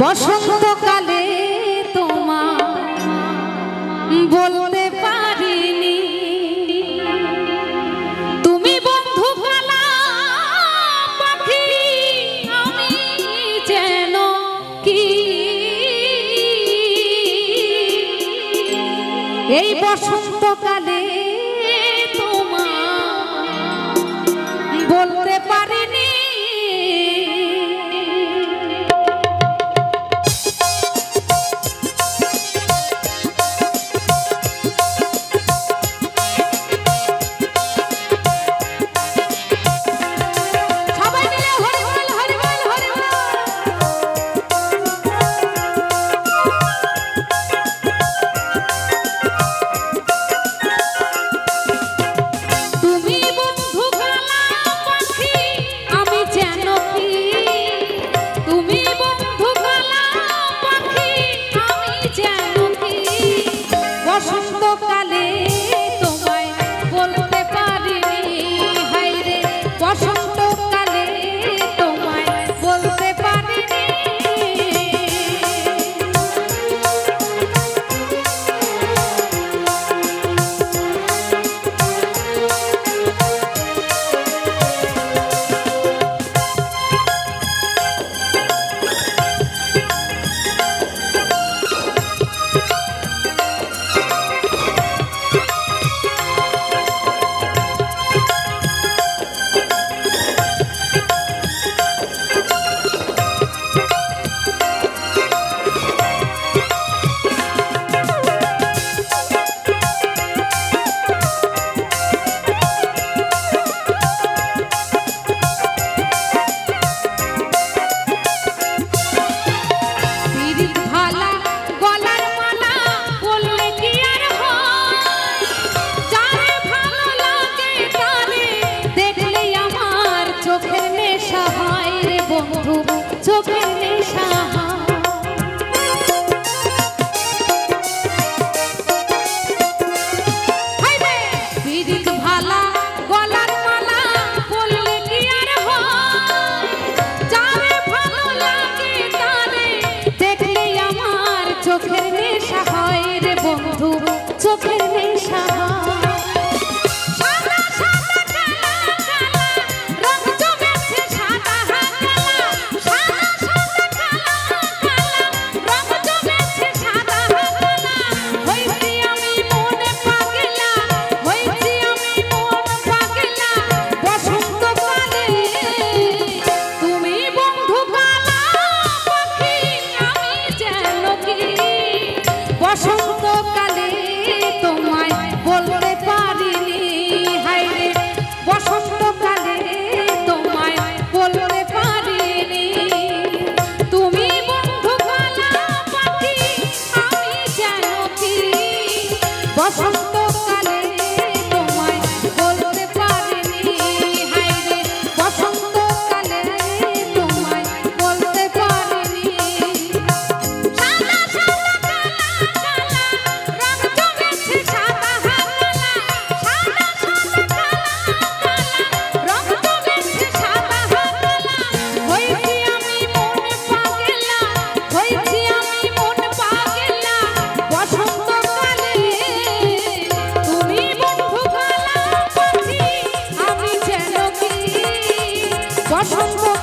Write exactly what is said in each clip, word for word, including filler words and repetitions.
बसंत काले तुम्हारे बोलते पारिनी तुमी बंधु काला पाखी आमी जेनो की ए बसंत काले तुम्हारे बोलते पारिनी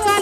I'm